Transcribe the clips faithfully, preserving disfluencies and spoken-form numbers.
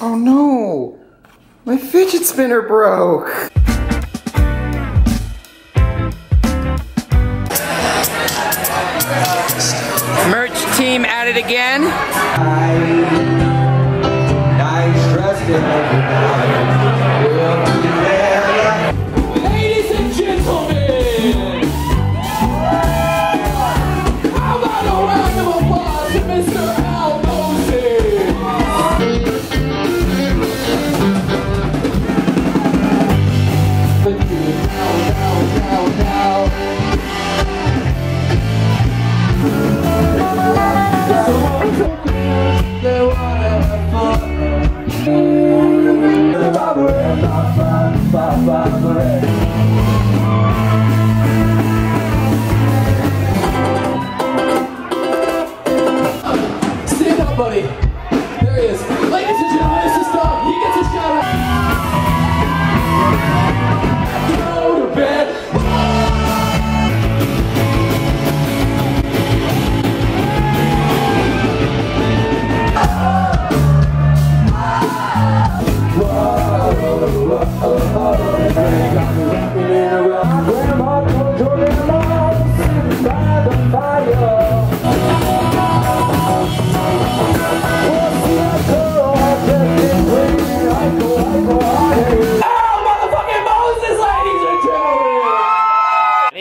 Oh no, my fidget spinner broke. Merch team at it again. Nice dressing. Ladies and gentlemen, how about a round of applause to Mister Al Moses.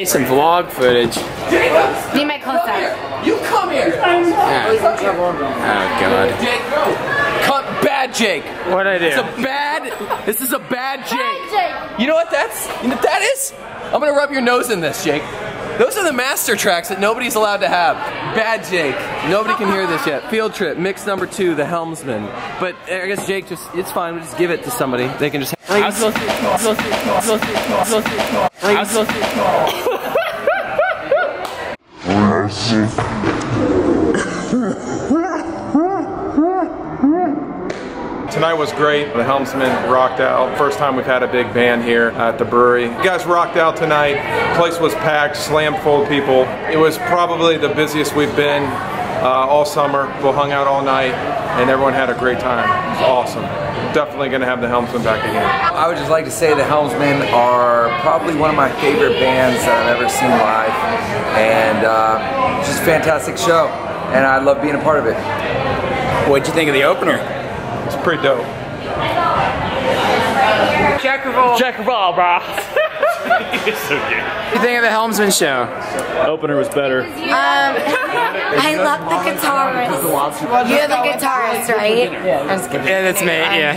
Some vlog footage. Jacobs! Need my clothes out. You come here! Yeah. Oh god. Jake, go! Cut bad Jake! What'd I do? It's a bad, this is a bad Jake. Bad Jake! You know what that's, you know what that is? I'm gonna rub your nose in this, Jake. Those are the master tracks that nobody's allowed to have. Bad Jake. Nobody can hear this yet. Field Trip, mix number two, The Helmsmen. But I guess Jake just, it's fine, we'll just give it to somebody. They can just I was supposed to I was supposed to Tonight was great. The Helmsmen rocked out. First time we've had a big band here at the brewery. You guys rocked out tonight. The place was packed, slammed full of people. It was probably the busiest we've been uh, all summer. We hung out all night and everyone had a great time. It was awesome. Definitely going to have the Helmsmen back again. I would just like to say the Helmsmen are probably one of my favorite bands that I've ever seen live, and uh, just a fantastic show, and I love being a part of it. What'd you think of the opener? It's pretty dope. Jack of all. Jack of all, brah. You're so good. What do you think of the Helmsmen show? Opener was better. Um, I love the guitarist. You're the guitarist, right? Yeah, I'm just kidding. Yeah, that's me. Yeah,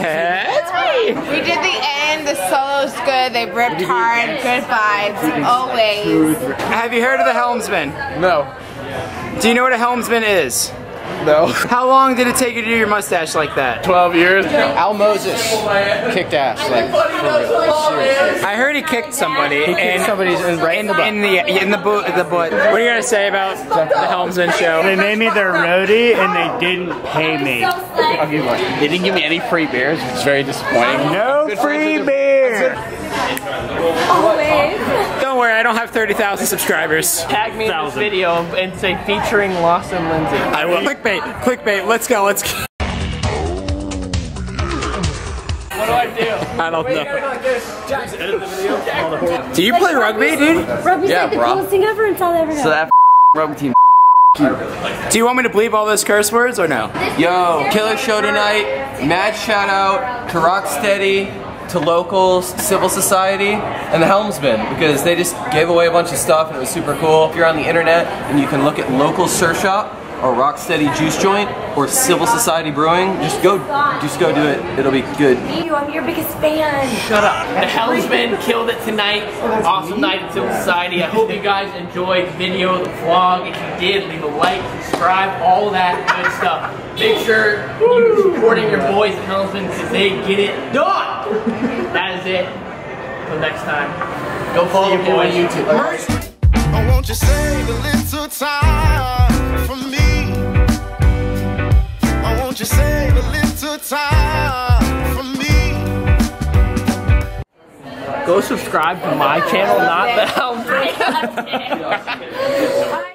that's me. We did the end. The solo's good. They ripped hard. Good vibes, always. Have you heard of the Helmsmen? No. Do you know what a Helmsman is? No. How long did it take you to do your mustache like that? twelve years. Al Moses kicked ass. Like, I heard he kicked somebody. He kicked and somebody's in, right in the butt. In the, in the, bo the butt. What are you going to say about the Helmsmen show? They made me their roadie and they didn't pay me. They didn't give me any free beers, which is very disappointing. No free beer! Always. Don't worry, I don't have thirty thousand subscribers. Tag me in this video and say featuring Lawson Lindsay. I will. Clickbait, clickbait, let's go, let's go. What do I do? I don't know. Do you play rugby, dude? Rugby's yeah, like the bro. coolest thing ever until they ever know. So that rugby team. Do you want me to bleep all those curse words or no? Yo, killer show tonight. Mad shout out to Rock Steady, to locals, civil society, and the Helmsmen, because they just gave away a bunch of stuff and it was super cool. If you're on the internet and you can look at local surf shop or Rock Steady Juice Joint or Civil Society Brewing, just go just go do it. It'll be good. You, I'm your biggest fan. Shut up. The Helmsmen killed it tonight. Awesome night at Civil Society. I hope you guys enjoyed the video, the vlog. If you did, leave a like, subscribe, all that good stuff. Make sure you're supporting your boys at Helmsmen because they get it done. That is it. Till next time, go follow your boy on YouTube. I won't you save a little time for me? I won't you save a little time for me? Go subscribe to my channel, not the Helmsmen.